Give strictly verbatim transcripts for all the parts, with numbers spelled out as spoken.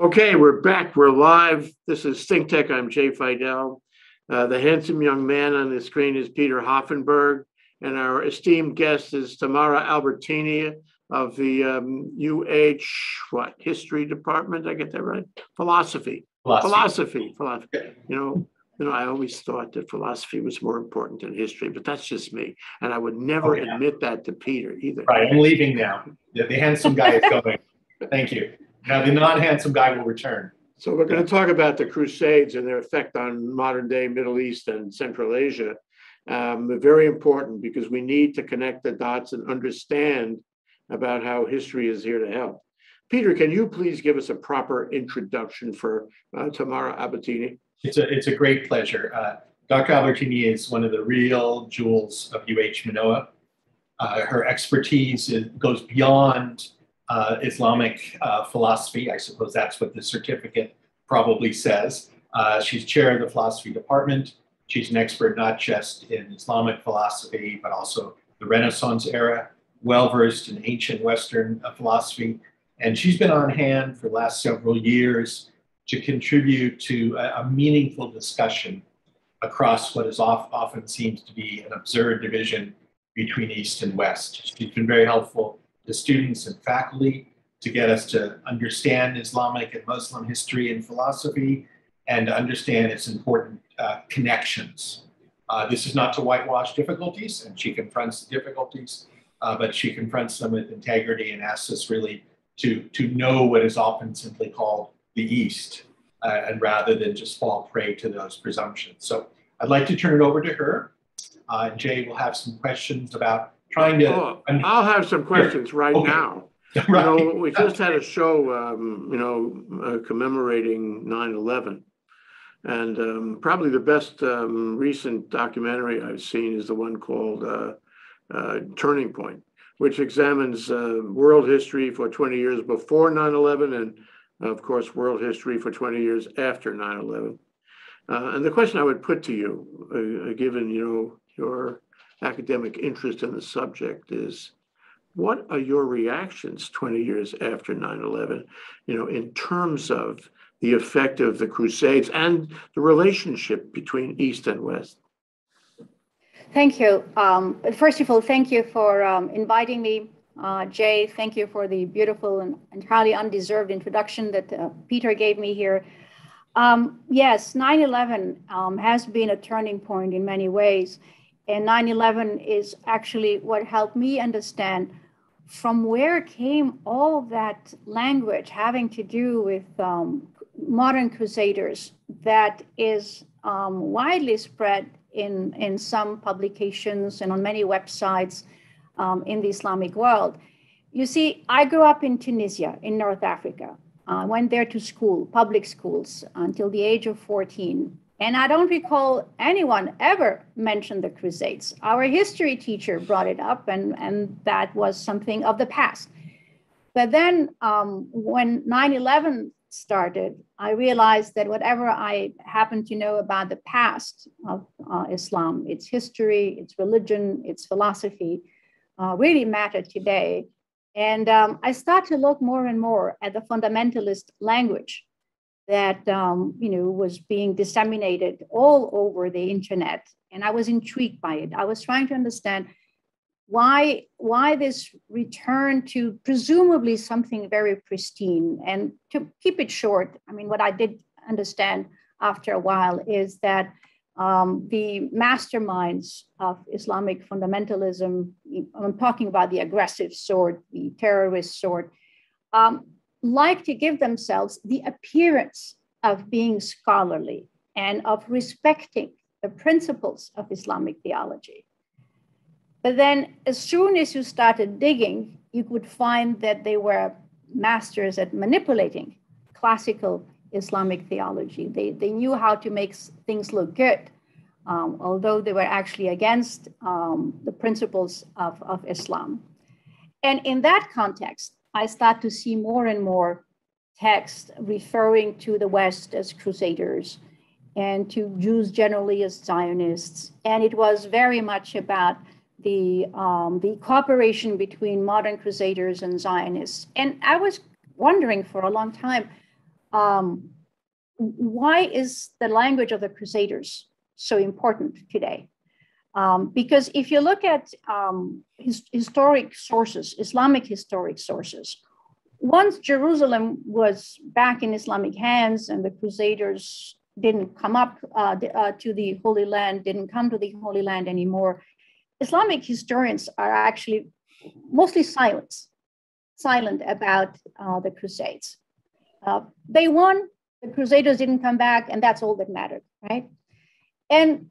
Okay, we're back. We're live. This is ThinkTech. I'm Jay Fidell. Uh, the handsome young man on the screen is Peter Hoffenberg, and our esteemed guest is Tamara Albertini of the um, UH what history department? Did I get that right? Philosophy. Philosophy. Philosophy. Philosophy. You know, you know, I always thought that philosophy was more important than history, but that's just me, and I would never oh, yeah. admit that to Peter either. Right. I'm leaving now. The, the handsome guy is going. Thank you. Now the non-handsome guy will return. So we're going to talk about the Crusades and their effect on modern day Middle East and Central Asia. Um, they're very important because we need to connect the dots and understand about how history is here to help. Peter, can you please give us a proper introduction for uh, Tamara Albertini? It's a, it's a great pleasure. Uh, Doctor Albertini is one of the real jewels of UH Manoa. Uh, her expertise goes beyond Uh, Islamic uh, philosophy. I suppose that's what the certificate probably says. Uh, she's chair of the philosophy department. She's an expert not just in Islamic philosophy, but also the Renaissance era, well-versed in ancient Western uh, philosophy. And she's been on hand for the last several years to contribute to a, a meaningful discussion across what is off, often seems to be an absurd division between East and West. She's been very helpful to students and faculty to get us to understand Islamic and Muslim history and philosophy and to understand its important uh, connections. Uh, this is not to whitewash difficulties, and she confronts the difficulties, uh, but she confronts them with integrity and asks us really to, to know what is often simply called the East, uh, and rather than just fall prey to those presumptions. So I'd like to turn it over to her. Uh, Jay will have some questions about trying to oh, I'll have some questions right okay. now. Right. You know, we just had a show, um, you know, uh, commemorating nine eleven. And um, probably the best um, recent documentary I've seen is the one called uh, uh, Turning Point, which examines uh, world history for twenty years before nine eleven and, of course, world history for twenty years after nine eleven. Uh, and the question I would put to you, uh, given, you know, your academic interest in the subject is, what are your reactions twenty years after nine eleven, you know, in terms of the effect of the Crusades and the relationship between East and West? Thank you. Um, first of all, thank you for um, inviting me, uh, Jay. Thank you for the beautiful and entirely undeserved introduction that uh, Peter gave me here. Um, yes, nine eleven um, has been a turning point in many ways. And nine eleven is actually what helped me understand from where came all that language having to do with um, modern crusaders that is um, widely spread in, in some publications and on many websites um, in the Islamic world. You see, I grew up in Tunisia, in North Africa. I went there to school, public schools, until the age of fourteen. And I don't recall anyone ever mentioned the Crusades. Our history teacher brought it up, and, and that was something of the past. But then um, when nine eleven started, I realized that whatever I happened to know about the past of uh, Islam, its history, its religion, its philosophy, uh, really mattered today. And um, I started to look more and more at the fundamentalist language that um, you know, was being disseminated all over the internet. And I was intrigued by it. I was trying to understand why, why this return to presumably something very pristine. And to keep it short, I mean, what I did understand after a while is that um, the masterminds of Islamic fundamentalism, I'm talking about the aggressive sort, the terrorist sort, um, like to give themselves the appearance of being scholarly and of respecting the principles of Islamic theology. But then as soon as you started digging, you could find that they were masters at manipulating classical Islamic theology. They, they knew how to make things look good, um, although they were actually against um, the principles of, of Islam. And in that context, I start to see more and more texts referring to the West as crusaders and to Jews generally as Zionists. And it was very much about the, um, the cooperation between modern crusaders and Zionists. And I was wondering for a long time, Um, why is the language of the Crusaders so important today? Um, because if you look at um, his, historic sources, Islamic historic sources, once Jerusalem was back in Islamic hands and the Crusaders didn't come up uh, the, uh, to the Holy Land, didn't come to the Holy Land anymore, Islamic historians are actually mostly silent, silent about uh, the Crusades. Uh, they won, the Crusaders didn't come back, and that's all that mattered, right? And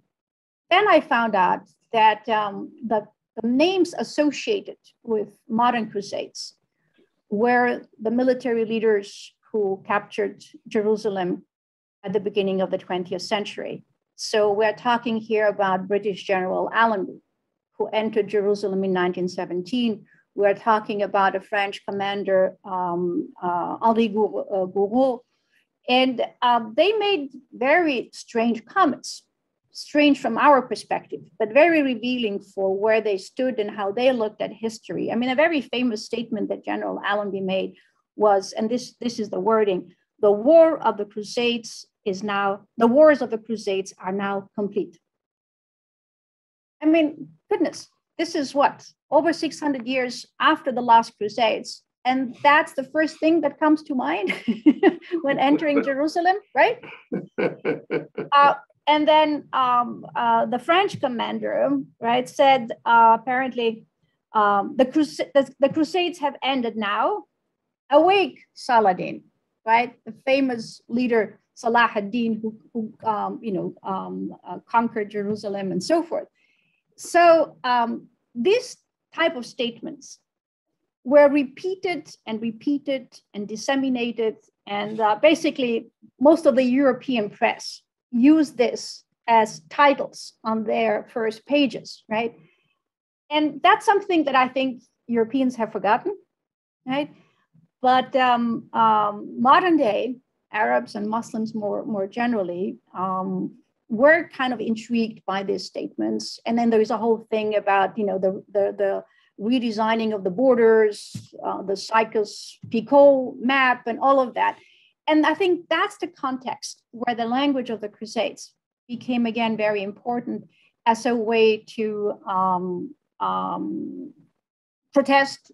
then I found out that um, the, the names associated with modern Crusades were the military leaders who captured Jerusalem at the beginning of the twentieth century. So we're talking here about British General Allenby, who entered Jerusalem in nineteen seventeen. We're talking about a French commander, um, uh, Henri Gouraud, and uh, they made very strange comments, strange from our perspective, but very revealing for where they stood and how they looked at history. I mean, a very famous statement that General Allenby made was, and this, this is the wording, the war of the Crusades is now, the wars of the Crusades are now complete. I mean, goodness, this is what, over six hundred years after the last Crusades. And that's the first thing that comes to mind when entering Jerusalem, right? Uh, and then um, uh, the French commander, right, said uh, apparently um, the, Crus the, the Crusades have ended now. Awake, Salah al-Din, right? The famous leader Salah al-Din, who, who um, you know um, uh, conquered Jerusalem and so forth. So um, these type of statements were repeated and repeated and disseminated, and uh, basically most of the European press used this as titles on their first pages, right? And that's something that I think Europeans have forgotten, right? But um, um, modern day Arabs and Muslims more, more generally um, were kind of intrigued by these statements. And then there is a whole thing about, you know, the, the, the redesigning of the borders, uh, the Sykes-Picot map, and all of that. And I think that's the context where the language of the Crusades became, again, very important as a way to um, um, protest,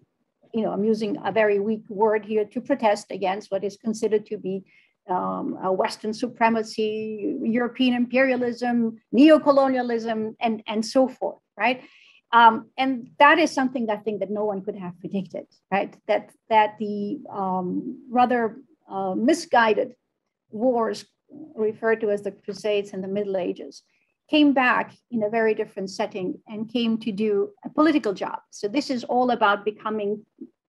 you know, I'm using a very weak word here, to protest against what is considered to be um, a Western supremacy, European imperialism, neocolonialism, and, and so forth, right? Um, and that is something that I think that no one could have predicted, right? That, that the um, rather uh, misguided wars referred to as the Crusades and the Middle Ages came back in a very different setting and came to do a political job. So this is all about becoming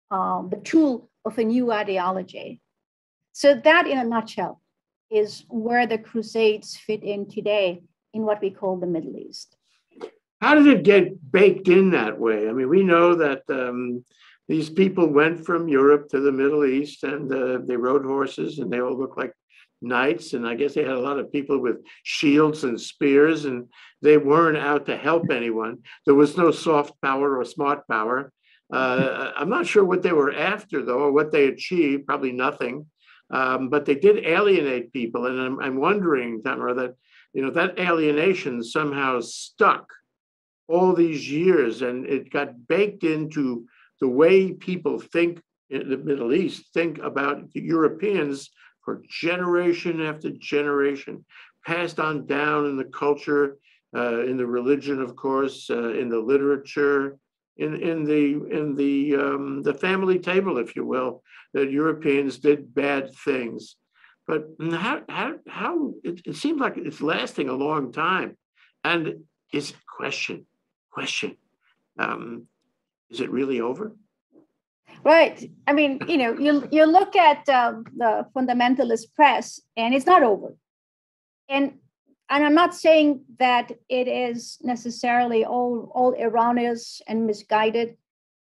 um, the tool of a new ideology. So that, in a nutshell, is where the Crusades fit in today in what we call the Middle East. How did it get baked in that way? I mean, we know that um, these people went from Europe to the Middle East, and uh, they rode horses, and they all looked like knights. And I guess they had a lot of people with shields and spears, and they weren't out to help anyone. There was no soft power or smart power. Uh, I'm not sure what they were after, though, or what they achieved, probably nothing. Um, but they did alienate people. And I'm, I'm wondering, Tamara, that, you know, that alienation somehow stuck all these years, and it got baked into the way people think in the Middle East, think about the Europeans for generation after generation, passed on down in the culture, uh, in the religion, of course, uh, in the literature, in, in the in the um, the family table, if you will, that Europeans did bad things. But how how how it, it seems like it's lasting a long time, and is question. Question, um, is it really over? Right. I mean, you know, you, you look at uh, the fundamentalist press, and it's not over. And and I'm not saying that it is necessarily all, all erroneous and misguided.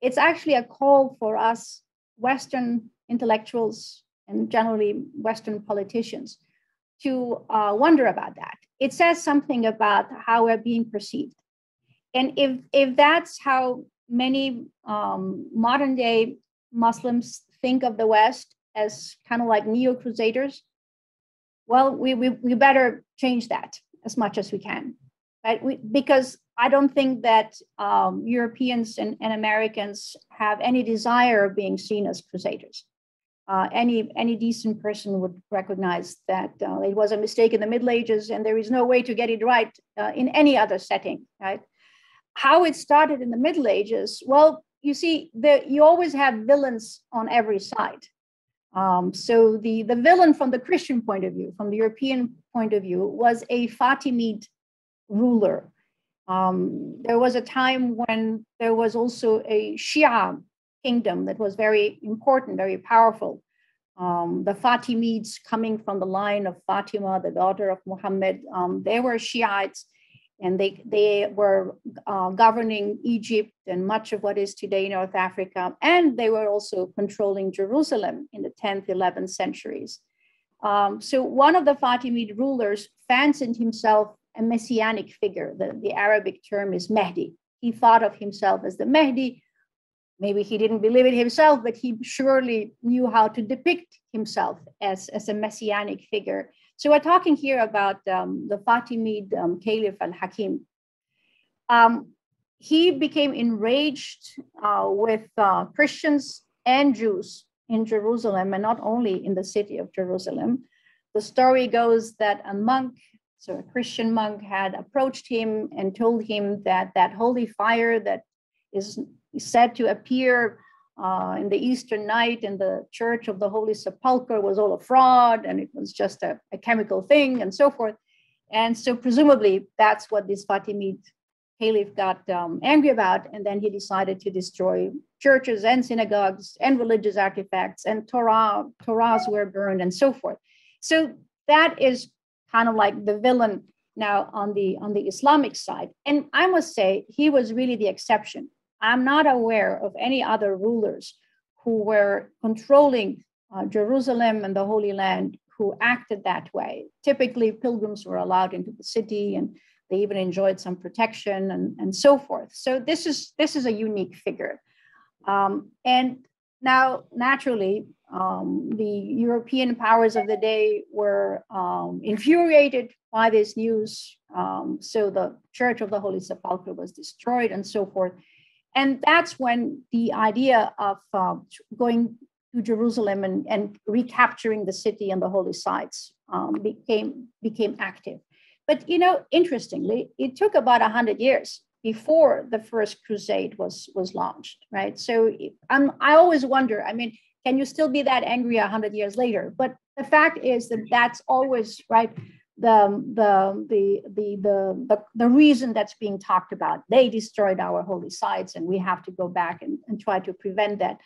It's actually a call for us Western intellectuals and generally Western politicians to uh, wonder about that. It says something about how we're being perceived. And if, if that's how many um, modern day Muslims think of the West, as kind of like neo-Crusaders, well, we, we, we better change that as much as we can. Right? We, because I don't think that um, Europeans and, and Americans have any desire of being seen as crusaders. Uh, any, any decent person would recognize that uh, it was a mistake in the Middle Ages, and there is no way to get it right uh, in any other setting, right? How it started in the Middle Ages, well, you see, the, you always have villains on every side. Um, so the, the villain from the Christian point of view, from the European point of view, was a Fatimid ruler. Um, there was a time when there was also a Shia kingdom that was very important, very powerful. Um, the Fatimids, coming from the line of Fatima, the daughter of Muhammad, um, they were Shiites, and they, they were uh, governing Egypt and much of what is today North Africa. And they were also controlling Jerusalem in the tenth, eleventh centuries. Um, so one of the Fatimid rulers fancied himself a messianic figure. The, the Arabic term is Mahdi. He thought of himself as the Mahdi. Maybe he didn't believe it himself, but he surely knew how to depict himself as, as a messianic figure. So we're talking here about um, the Fatimid um, Caliph Al-Hakim. Um, he became enraged uh, with uh, Christians and Jews in Jerusalem, and not only in the city of Jerusalem. The story goes that a monk, so a Christian monk, had approached him and told him that that holy fire that is said to appear uh, in the Eastern night in the Church of the Holy Sepulchre was all a fraud, and it was just a, a chemical thing, and so forth. And so presumably that's what this Fatimid Caliph got um, angry about, and then he decided to destroy churches and synagogues and religious artifacts, and Torah, Torahs were burned, and so forth. So that is kind of like the villain now on the, on the Islamic side. And I must say, he was really the exception. I'm not aware of any other rulers who were controlling uh, Jerusalem and the Holy Land who acted that way. Typically, pilgrims were allowed into the city, and they even enjoyed some protection, and, and so forth. So this is, this is a unique figure. Um, and now, naturally, um, the European powers of the day were um, infuriated by this news. Um, so the Church of the Holy Sepulchre was destroyed, and so forth. And that's when the idea of uh, going to Jerusalem and, and recapturing the city and the holy sites um, became, became active. But, you know, interestingly, it took about one hundred years before the first crusade was, was launched, right? So I'm, I always wonder, I mean, can you still be that angry one hundred years later? But the fact is that that's always, right, the, the, the, the, the, the reason that's being talked about. They destroyed our holy sites, and we have to go back and, and try to prevent that.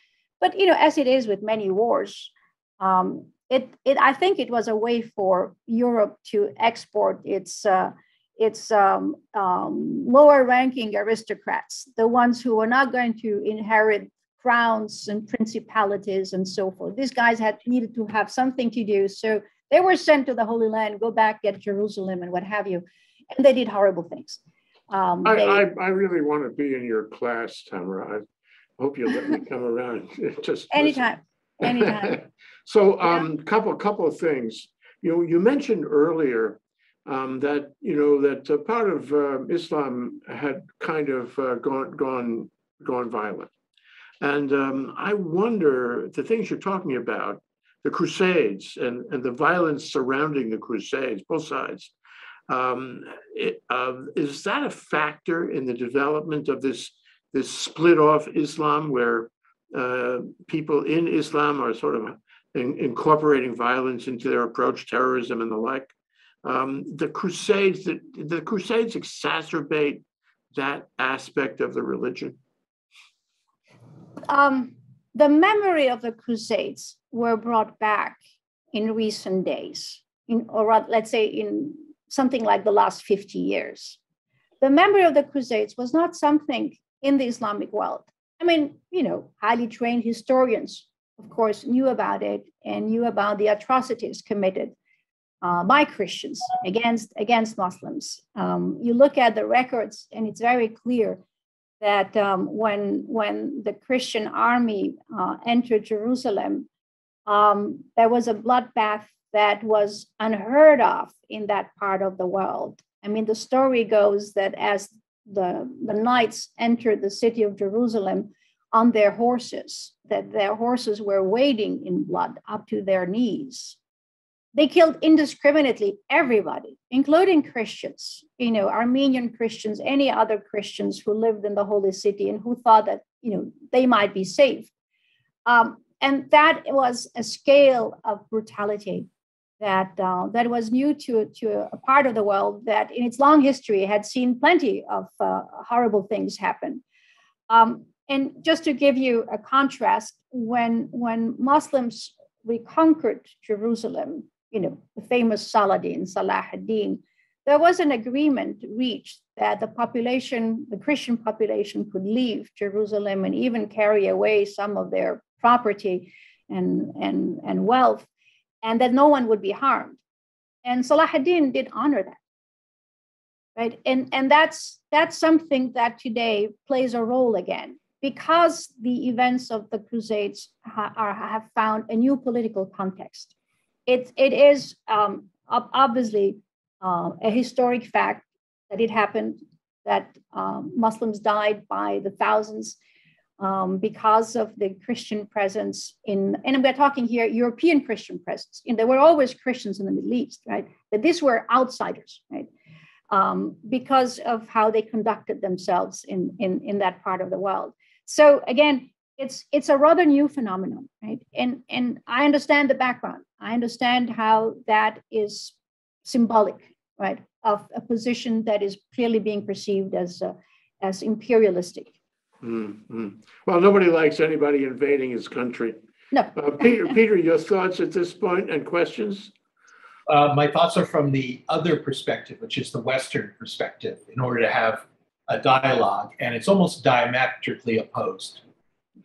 But, you know, as it is with many wars, um, it, it, I think it was a way for Europe to export its, uh, its um, um, lower-ranking aristocrats, the ones who were not going to inherit crowns and principalities and so forth. These guys had needed to have something to do, so they were sent to the Holy Land, go back, get Jerusalem, and what have you, and they did horrible things. Um, I, they... I, I really want to be in your class, Tamara. I hope you'll let me come around. Just anytime, listen. anytime. So, a um, yeah. couple, couple of things. You, you mentioned earlier Um, that, you know, that uh, part of uh, Islam had kind of uh, gone, gone, gone violent. And um, I wonder, the things you're talking about, the Crusades and, and the violence surrounding the Crusades, both sides, um, it, uh, is that a factor in the development of this, this split off Islam, where uh, people in Islam are sort of in, incorporating violence into their approach, terrorism and the like? Um, the Crusades, the, the Crusades exacerbate that aspect of the religion? Um, the memory of the Crusades were brought back in recent days, in, or let's say in something like the last fifty years. The memory of the Crusades was not something in the Islamic world. I mean, you know, highly trained historians, of course, knew about it and knew about the atrocities committed Uh, by Christians against, against Muslims. Um, you look at the records, and it's very clear that um, when, when the Christian army uh, entered Jerusalem, um, there was a bloodbath that was unheard of in that part of the world. I mean, the story goes that as the, the knights entered the city of Jerusalem on their horses, that their horses were wading in blood up to their knees. They killed indiscriminately everybody, including Christians, you know, Armenian Christians, any other Christians who lived in the holy city and who thought that, you know, they might be safe. Um, and that was a scale of brutality that uh, that was new to, to a part of the world that in its long history had seen plenty of uh, horrible things happen. Um, and just to give you a contrast, when, when Muslims reconquered Jerusalem, you know, the famous Saladin, Salah al-Din, there was an agreement reached that the population, the Christian population, could leave Jerusalem and even carry away some of their property and, and, and wealth, and that no one would be harmed. And Salah al-Din did honor that. Right? And, and that's, that's something that today plays a role again, because the events of the Crusades ha- are, have found a new political context. It, it is um, obviously uh, a historic fact that it happened, that um, Muslims died by the thousands um, because of the Christian presence in, and we're talking here, European Christian presence. And there were always Christians in the Middle East, right? But these were outsiders, right? Um, because of how they conducted themselves in, in, in that part of the world. So again, it's it's a rather new phenomenon, right? And, and I understand the background. I understand how that is symbolic, right, of a position that is clearly being perceived as uh, as imperialistic. Mm-hmm. Well, nobody likes anybody invading his country. No. Uh, Peter, Peter, your thoughts at this point and questions? Uh, my thoughts are from the other perspective, which is the Western perspective, in order to have a dialogue, and it's almost diametrically opposed.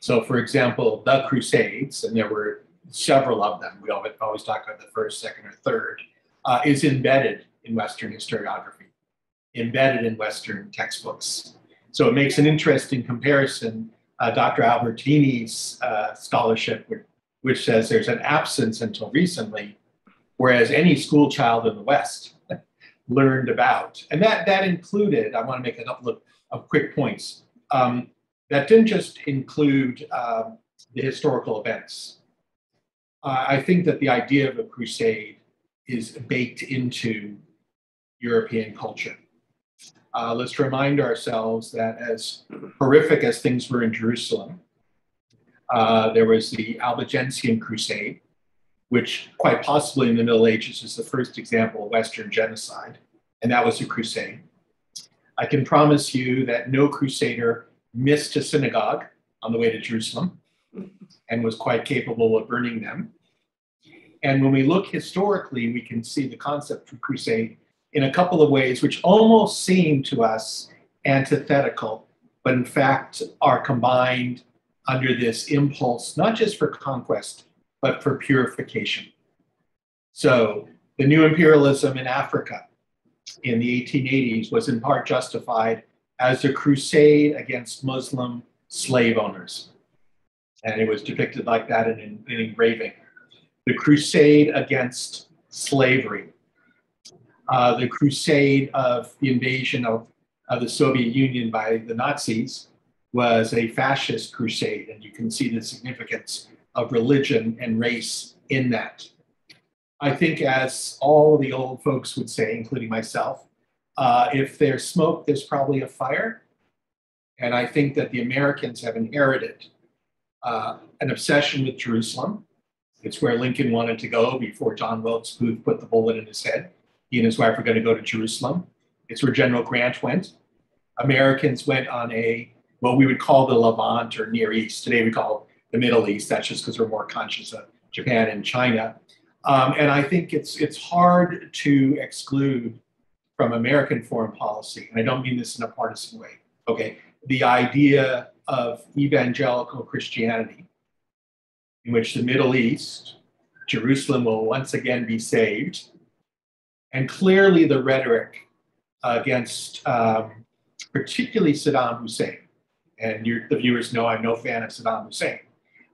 So, for example, the Crusades, and there were several of them, we always talk about the first, second, or third, uh, is embedded in Western historiography, embedded in Western textbooks. So it makes an interesting comparison. Uh, Doctor Albertini's uh, scholarship, which, which says there's an absence until recently, whereas any school child in the West learned about. And that, that included, I want to make a couple of, of quick points. Um, that didn't just include uh, the historical events. Uh, I think that the idea of a crusade is baked into European culture. Uh, let's remind ourselves that as horrific as things were in Jerusalem, uh, there was the Albigensian Crusade, which quite possibly in the Middle Ages is the first example of Western genocide, and that was a crusade. I can promise you that no crusader missed a synagogue on the way to Jerusalem and was quite capable of burning them. And when we look historically, we can see the concept of crusade in a couple of ways which almost seem to us antithetical, but in fact are combined under this impulse, not just for conquest, but for purification. So the new imperialism in Africa in the eighteen eighties was in part justified as a crusade against Muslim slave owners. And it was depicted like that in an engraving. The crusade against slavery. Uh, the crusade of the invasion of, of the Soviet Union by the Nazis was a fascist crusade, and you can see the significance of religion and race in that. I think, as all the old folks would say, including myself, uh, if there's smoke, there's probably a fire. And I think that the Americans have inherited uh, an obsession with Jerusalem. It's where Lincoln wanted to go before John Wilkes Booth put the bullet in his head. He and his wife were going to go to Jerusalem. It's where General Grant went. Americans went on a, what we would call the Levant or Near East. Today we call it the Middle East. That's just because we're more conscious of Japan and China. Um, and I think it's it's hard to exclude from American foreign policy, and I don't mean this in a partisan way, okay, the idea of evangelical Christianity, in which the Middle East, Jerusalem will once again be saved, and clearly the rhetoric against um, particularly Saddam Hussein. And your, the viewers know I'm no fan of Saddam Hussein.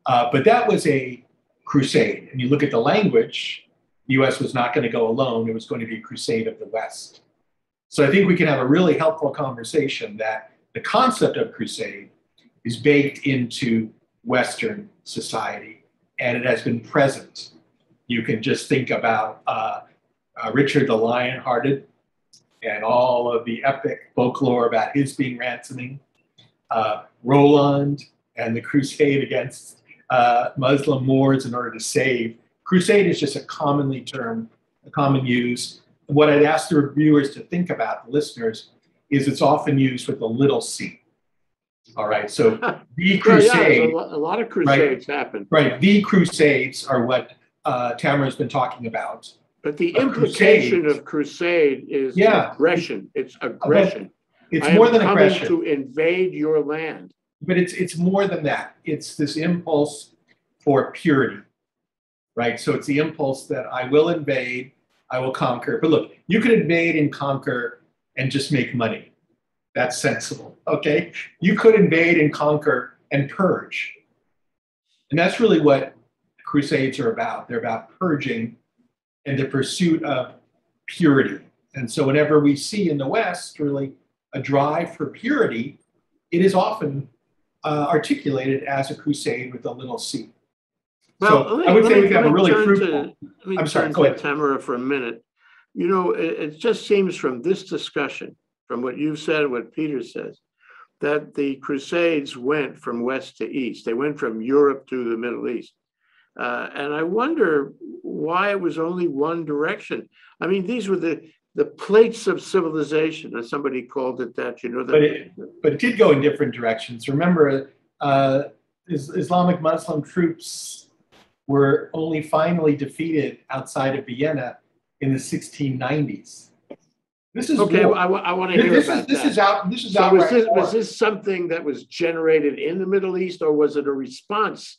Uh, but that was a crusade. And you look at the language, the U S was not going to go alone. It was going to be a crusade of the West. So I think we can have a really helpful conversation that the concept of crusade is baked into Western society, and it has been present. You can just think about uh, uh, Richard the Lionhearted and all of the epic folklore about his being ransoming, uh, Roland and the crusade against uh, Muslim Moors in order to save. Crusade is just a commonly term, a common use. What I'd ask the reviewers to think about, the listeners, is it's often used with a little c. All right, so the crusade. Yeah, yeah, a lot of crusades right, happen. Right, the crusades are what uh, Tamara's been talking about. But the a implication crusade. of crusade is yeah. aggression. It's aggression. But it's I more am than coming aggression. to invade your land. But it's it's more than that. It's this impulse for purity, right? So it's the impulse that I will invade, I will conquer. But look, you can invade and conquer and just make money. That's sensible, okay? You could invade and conquer and purge. And that's really what crusades are about. They're about purging and the pursuit of purity. And so whenever we see in the West really a drive for purity, it is often uh, articulated as a crusade with a little c. Well, so me, I would say we have a really fruitful... To, I'm sorry, go ahead. Tamara, for a minute. You know, it, it just seems from this discussion, from what you've said and what Peter says, that the Crusades went from west to east. They went from Europe to the Middle East. Uh, and I wonder why it was only one direction. I mean, these were the, the plates of civilization, as somebody called it that, you know. The, but, it, but it did go in different directions. Remember, uh, is, Islamic Muslim troops were only finally defeated outside of Vienna in the sixteen nineties. This is okay. Well, I, I want to hear this about is, this that. Is out. This is so out. Was this, was this something that was generated in the Middle East, or was it a response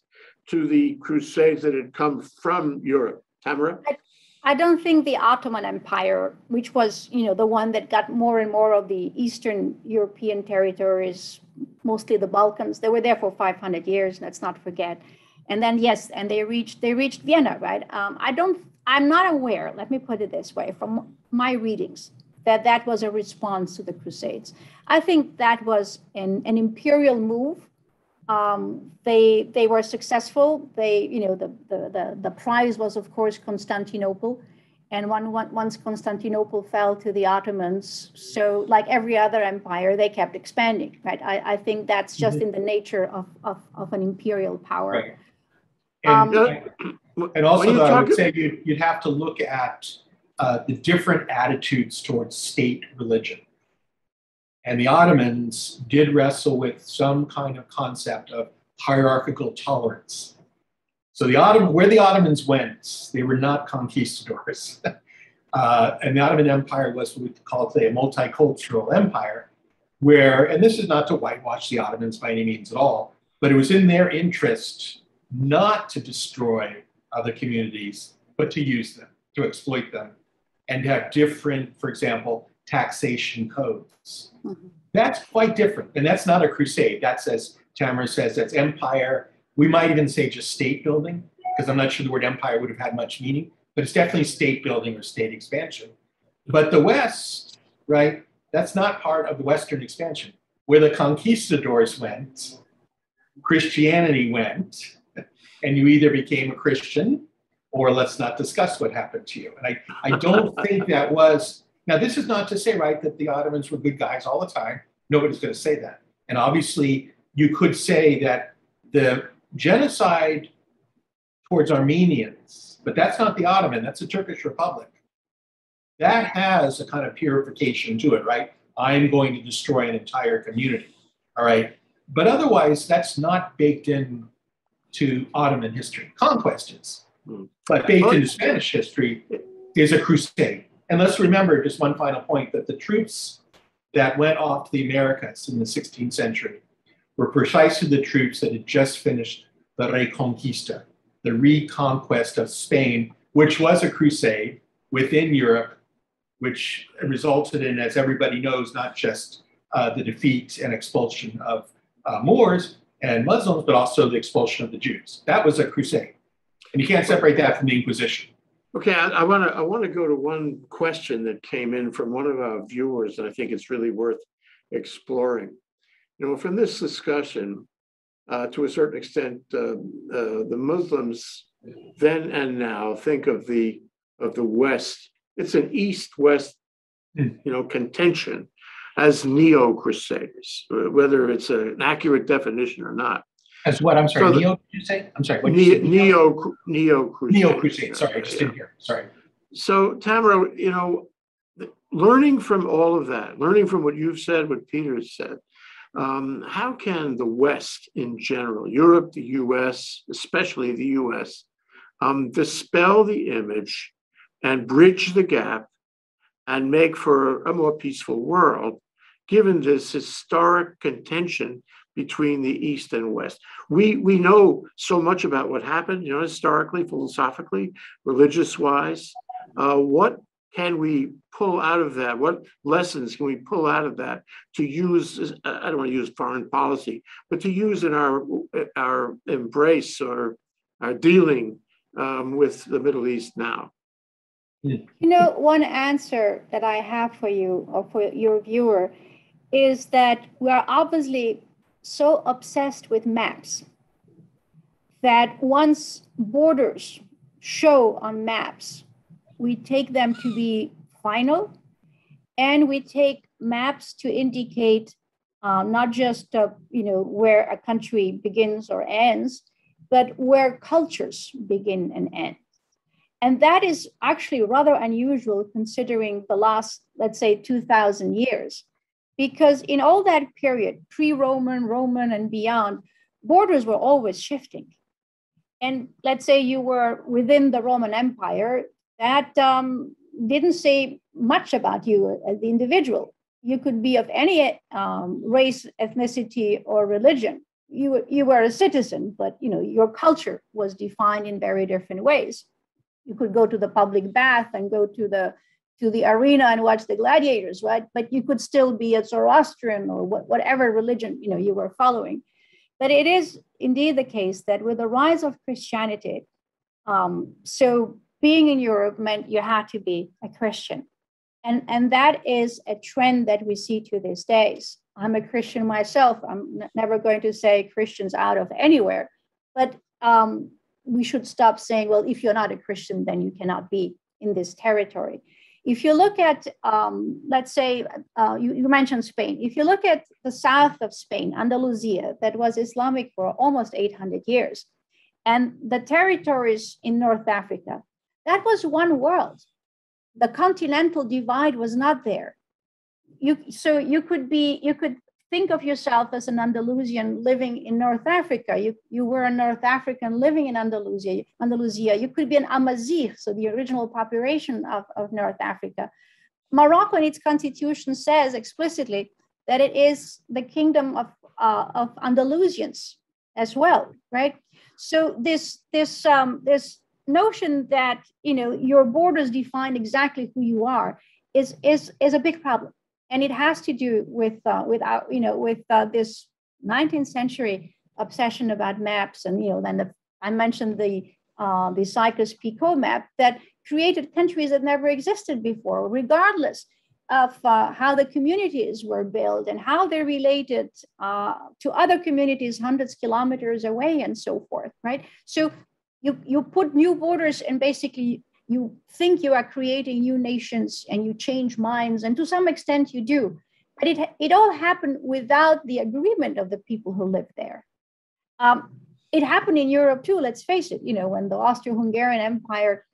to the Crusades that had come from Europe? Tamara, I, I don't think the Ottoman Empire, which was you know the one that got more and more of the Eastern European territories, mostly the Balkans, they were there for five hundred years. Let's not forget. And then yes, and they reached they reached Vienna, right? Um, I don't. I'm not aware. Let me put it this way, from my readings, that that was a response to the Crusades. I think that was an, an imperial move. Um, they they were successful. They you know the, the the the prize was of course Constantinople, and one, one, once Constantinople fell to the Ottomans, so like every other empire, they kept expanding. Right. I, I think that's just mm-hmm. in the nature of, of of an imperial power. Right. And, um, and also, though, I would say you you'd have to look at Uh, the different attitudes towards state religion. And the Ottomans did wrestle with some kind of concept of hierarchical tolerance. So the Ottoman, where the Ottomans went, they were not conquistadors. uh, and the Ottoman Empire was what we call today a multicultural empire, where, and this is not to whitewash the Ottomans by any means at all, but it was in their interest not to destroy other communities, but to use them, to exploit them, and have different, for example, taxation codes. Mm-hmm. That's quite different. And that's not a crusade. That's, as Tamara says, that's empire. We might even say just state building, because I'm not sure the word empire would have had much meaning, but it's definitely state building or state expansion. But the West, right, that's not part of the Western expansion. Where the conquistadors went, Christianity went, and you either became a Christian, or let's not discuss what happened to you. And I, I don't think that was, now this is not to say, right, that the Ottomans were good guys all the time. Nobody's gonna say that. And obviously you could say that the genocide towards Armenians, but that's not the Ottoman, that's the Turkish Republic. That has a kind of purification to it, right? I'm going to destroy an entire community, all right? But otherwise, that's not baked in to Ottoman history. Conquest is. But baked into Spanish history is a crusade. And let's remember just one final point, that the troops that went off to the Americas in the sixteenth century were precisely the troops that had just finished the Reconquista, the reconquest of Spain, which was a crusade within Europe, which resulted in, as everybody knows, not just uh, the defeat and expulsion of uh, Moors and Muslims, but also the expulsion of the Jews. That was a crusade. And you can't separate that from the Inquisition. Okay, I, I want to I want to go to one question that came in from one of our viewers, and I think it's really worth exploring. You know, from this discussion, uh, to a certain extent, uh, uh, the Muslims then and now think of the of the West. It's an East-West, you know, contention as neo-Crusaders, whether it's an accurate definition or not. As what? I'm sorry, so neo, did you say? I'm sorry, what did you say? Neo, neo-Crusaders. Neo-Crusaders, sorry, I just didn't hear, sorry. So, Tamara, you know, learning from all of that, learning from what you've said, what Peter has said, um, how can the West in general, Europe, the U S, especially the U S, um, dispel the image and bridge the gap and make for a more peaceful world, given this historic contention between the East and West? We, we know so much about what happened, you know, historically, philosophically, religious-wise. Uh, what can we pull out of that? What lessons can we pull out of that to use, I don't want to use foreign policy, but to use in our, our embrace or our dealing um, with the Middle East now? You know, one answer that I have for you or for your viewer is that we are obviously so obsessed with maps that once borders show on maps, we take them to be final, and we take maps to indicate uh, not just uh, you know, where a country begins or ends, but where cultures begin and end. And that is actually rather unusual considering the last, let's say, two thousand years, because in all that period, pre-Roman, Roman, and beyond, borders were always shifting. And let's say you were within the Roman Empire, that um, didn't say much about you as the individual. You could be of any um, race, ethnicity, or religion. You, you were a citizen, but you know, your culture was defined in very different ways. You could go to the public bath and go to the to the arena and watch the gladiators, right? But you could still be a Zoroastrian or what, whatever religion you know you were following. But it is indeed the case that with the rise of Christianity, um, so being in Europe meant you had to be a Christian, and and that is a trend that we see to these days. I'm a Christian myself. I'm never going to say Christians out of anywhere, but um, we should stop saying, well, if you're not a Christian, then you cannot be in this territory. If you look at, um, let's say, uh, you, you mentioned Spain. If you look at the south of Spain, Andalusia, that was Islamic for almost eight hundred years, and the territories in North Africa, that was one world. The continental divide was not there. You, so you could be, you could think of yourself as an Andalusian living in North Africa. You, you were a North African living in Andalusia. Andalusia. You could be an Amazigh, so the original population of, of North Africa. Morocco in its constitution says explicitly that it is the kingdom of, uh, of Andalusians as well, right? So this, this, um, this notion that you know, your borders define exactly who you are is, is, is a big problem. And it has to do with, uh, with uh, you know, with uh, this nineteenth century obsession about maps, and you know, then the, I mentioned the uh, the Sykes-Picot map that created countries that never existed before, regardless of uh, how the communities were built and how they related uh, to other communities hundreds of kilometers away and so forth, right? So you you put new borders and basically, you think you are creating new nations and you change minds, and to some extent you do, but it, it all happened without the agreement of the people who live there. Um, it happened in Europe too, let's face it, you know, when the Austro-Hungarian Empire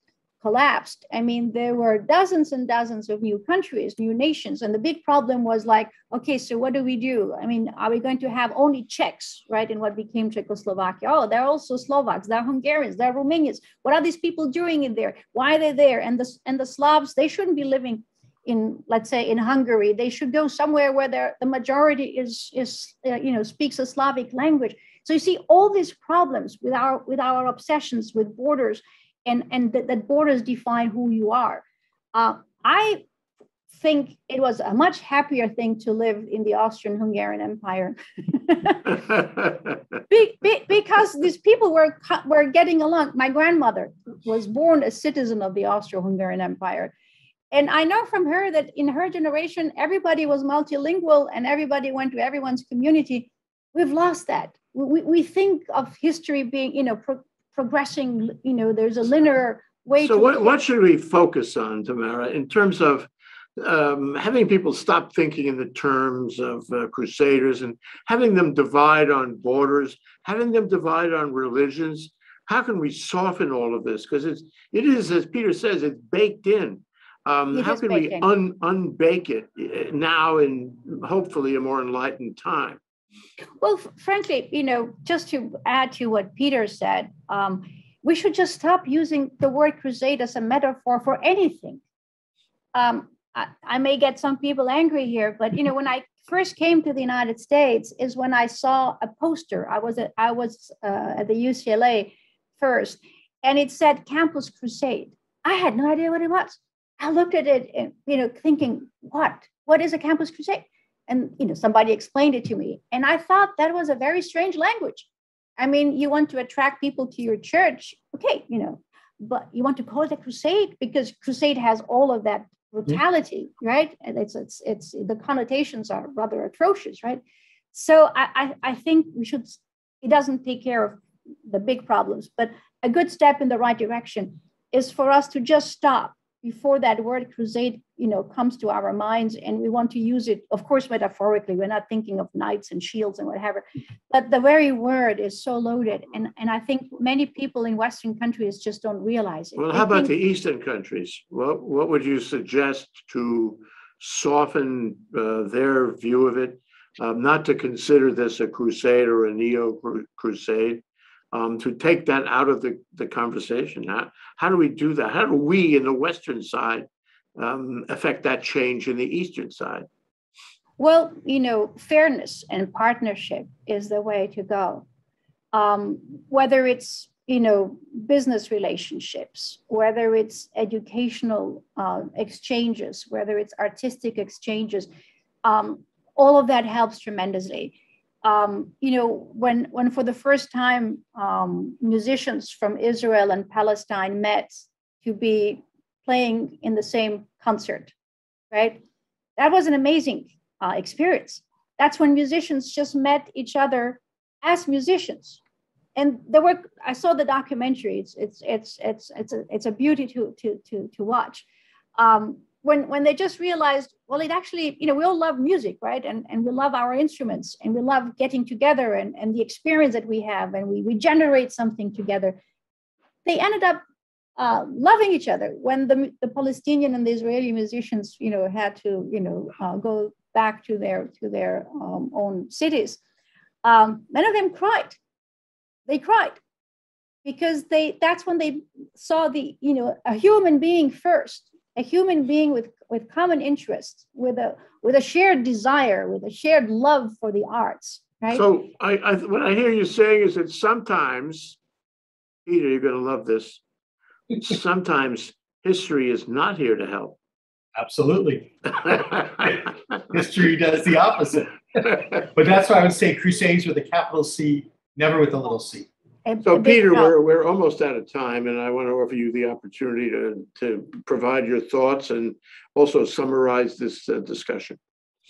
collapsed, I mean, there were dozens and dozens of new countries, new nations, and the big problem was like, okay, so what do we do? I mean, are we going to have only Czechs, right, in what became Czechoslovakia? Oh, they're also Slovaks, they're Hungarians, they're Romanians. What are these people doing in there? Why are they there? And the, and the Slavs, they shouldn't be living in, let's say, in Hungary. They should go somewhere where the majority is, is uh, you know, speaks a Slavic language. So you see all these problems with our, with our obsessions with borders, and, and that, that borders define who you are. Uh, I think it was a much happier thing to live in the Austrian-Hungarian Empire be, be, because these people were, were getting along. My grandmother was born a citizen of the Austro-Hungarian Empire. And I know from her that in her generation, everybody was multilingual and everybody went to everyone's community. We've lost that. We, we think of history being, you know, pro progressing, you know, there's a linear way. So to what, what should we focus on, Tamara, in terms of um, having people stop thinking in the terms of uh, crusaders and having them divide on borders, having them divide on religions? How can we soften all of this? Because it's, it is, as Peter says, it's baked in. Um, how can we un, unbake it now in hopefully a more enlightened time? Well, frankly, you know, just to add to what Peter said, um, we should just stop using the word crusade as a metaphor for anything. Um, I, I may get some people angry here, but, you know, when I first came to the United States is when I saw a poster. I was, at, I was uh, at the U C L A first, and it said Campus Crusade. I had no idea what it was. I looked at it and, you know, thinking, what? What is a campus crusade? And, you know, somebody explained it to me. And I thought that was a very strange language. I mean, you want to attract people to your church. Okay, you know, but you want to call it a crusade because crusade has all of that brutality, yeah. Right? And it's, it's, it's, the connotations are rather atrocious, right? So I, I, I think we should, it doesn't take care of the big problems, but a good step in the right direction is for us to just stop before that word crusade, you know, comes to our minds, and we want to use it, of course, metaphorically. We're not thinking of knights and shields and whatever, but the very word is so loaded. And, and I think many people in Western countries just don't realize it. Well, how I about the Eastern countries? What, what would you suggest to soften uh, their view of it, um, not to consider this a crusade or a neo-crusade? Um, to take that out of the, the conversation. How, how do we do that? How do we in the Western side um, affect that change in the Eastern side? Well, you know, fairness and partnership is the way to go. Um, whether it's, you know, business relationships, whether it's educational uh, exchanges, whether it's artistic exchanges, um, all of that helps tremendously. Um, you know, when, when for the first time um, musicians from Israel and Palestine met to be playing in the same concert, right? That was an amazing uh, experience. That's when musicians just met each other as musicians. And there were, I saw the documentary, it's, it's, it's, it's, it's, a, it's a beauty to, to, to, to watch. Um, When, when they just realized, well, it actually, you know, we all love music, right? And, and we love our instruments and we love getting together and, and the experience that we have and we, we generate something together. They ended up uh, loving each other when the, the Palestinian and the Israeli musicians, you know, had to, you know, uh, go back to their, to their um, own cities. Um, many of them cried. They cried because they, that's when they saw the, you know, a human being first. A human being with, with common interests, with a with a shared desire, with a shared love for the arts, right? So I, I, what I hear you saying is that sometimes, Peter, you're going to love this, sometimes history is not here to help. Absolutely. History does the opposite. But that's why I would say crusades with a capital C, never with a little c. So, Peter, we're, we're almost out of time, and I want to offer you the opportunity to, to provide your thoughts and also summarize this uh, discussion.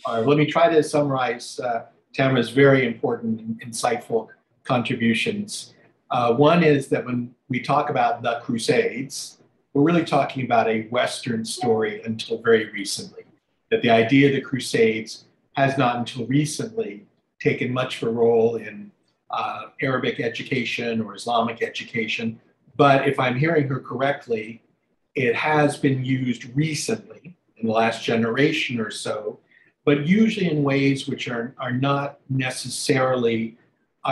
All right, let me try to summarize uh, Tamara's very important and insightful contributions. Uh, one is that when we talk about the Crusades, we're really talking about a Western story until very recently, that the idea of the Crusades has not until recently taken much of a role in Uh, Arabic education or Islamic education, but if I'm hearing her correctly, it has been used recently in the last generation or so, but usually in ways which are, are not necessarily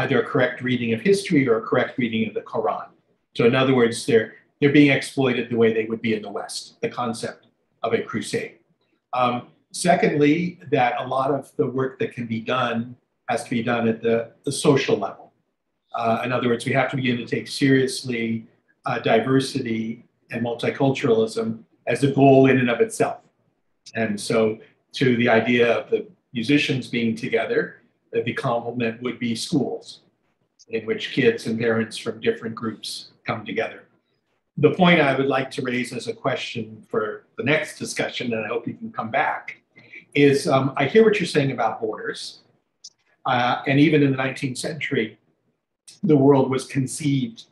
either a correct reading of history or a correct reading of the Quran. So in other words, they're, they're being exploited the way they would be in the West, the concept of a crusade. Um, secondly, that a lot of the work that can be done has to be done at the, the social level. Uh, in other words, we have to begin to take seriously uh, diversity and multiculturalism as a goal in and of itself. And so to the idea of the musicians being together, the complement would be schools, in which kids and parents from different groups come together. The point I would like to raise as a question for the next discussion, and I hope you can come back, is um, I hear what you're saying about borders. Uh, and even in the nineteenth century, the world was conceived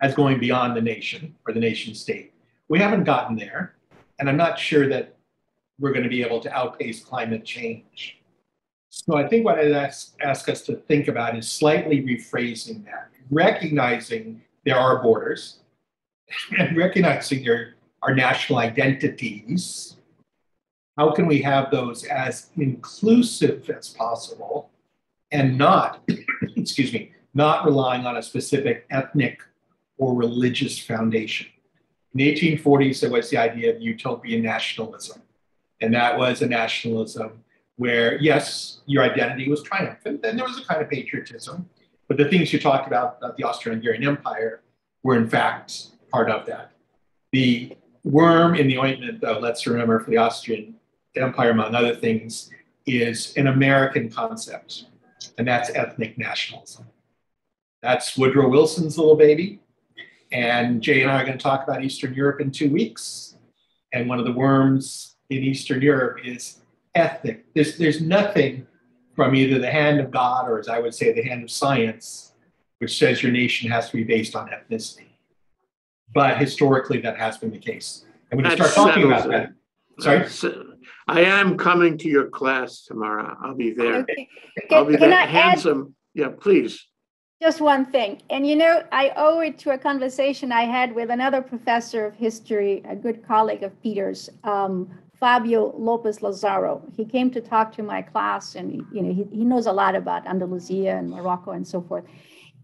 as going beyond the nation or the nation state. We haven't gotten there, and I'm not sure that we're going to be able to outpace climate change. So I think what I'd ask, ask us to think about is slightly rephrasing that, recognizing there are borders and recognizing there are national identities. How can we have those as inclusive as possible and not, excuse me, not relying on a specific ethnic or religious foundation? In the eighteen forties, there was the idea of utopian nationalism. And that was a nationalism where, yes, your identity was triumphant, and there was a kind of patriotism, but the things you talked about, about the Austro-Hungarian Empire, were in fact part of that. The worm in the ointment, though, let's remember, for the Austrian Empire, among other things, is an American concept, and that's ethnic nationalism. That's Woodrow Wilson's little baby, and Jay and I are going to talk about Eastern Europe in two weeks, and one of the worms in Eastern Europe is ethnic. There's, there's nothing from either the hand of God or, as I would say, the hand of science, which says your nation has to be based on ethnicity. But historically, that has been the case. And when you start talking about that, sorry? I am coming to your class, Tamara. I'll be there. Okay. I'll be there. Handsome. Yeah, please. Just one thing. And you know, I owe it to a conversation I had with another professor of history, a good colleague of Peter's, um, Fabio Lopez Lazaro. He came to talk to my class, and you know, he, he knows a lot about Andalusia and Morocco and so forth.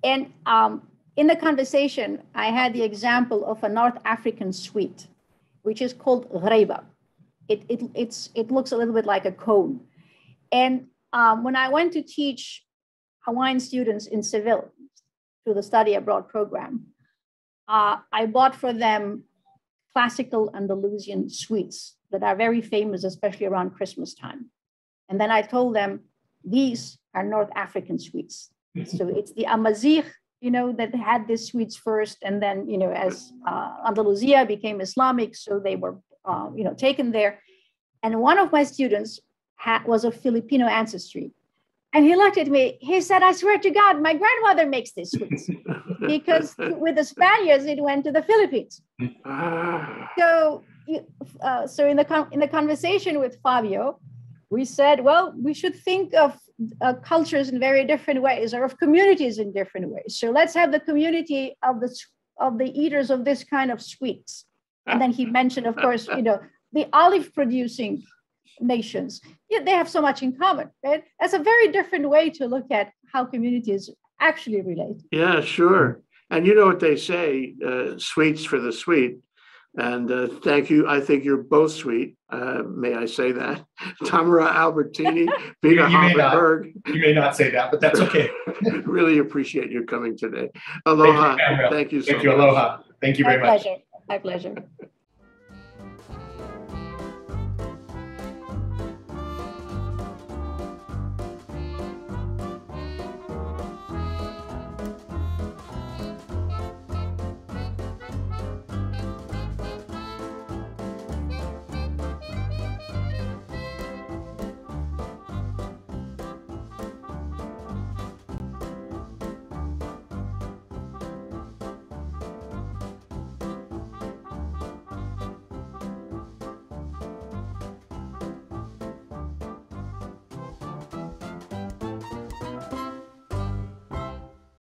And um, in the conversation, I had the example of a North African sweet, which is called ghriba. It, it, it's, it looks a little bit like a cone. And um, when I went to teach Hawaiian students in Seville through the study abroad program, uh, I bought for them classical Andalusian sweets that are very famous, especially around Christmas time. And then I told them, these are North African sweets. So it's the Amazigh, you know, that had these sweets first. And then, you know, as uh, Andalusia became Islamic, so they were, uh, you know, taken there. And one of my students had, was of Filipino ancestry. And he looked at me, he said, I swear to God, my grandmother makes these sweets. Because with the Spaniards, it went to the Philippines. So, uh, so in the, in the conversation with Fabio, we said, well, we should think of uh, cultures in very different ways, or of communities in different ways. So let's have the community of the, of the eaters of this kind of sweets. And then he mentioned, of course, you know, the olive producing nations. Yet they have so much in common, right? That's a very different way to look at how communities actually relate. Yeah, sure. And you know what they say, uh, sweets for the sweet. And uh, thank you. I think you're both sweet. Uh, may I say that? Tamara Albertini, Peter Hoffenberg. You may not say that, but that's okay. Really appreciate you coming today. Aloha. Thank you, thank you so much. Thank you, aloha. Thank you very much. My pleasure. My pleasure.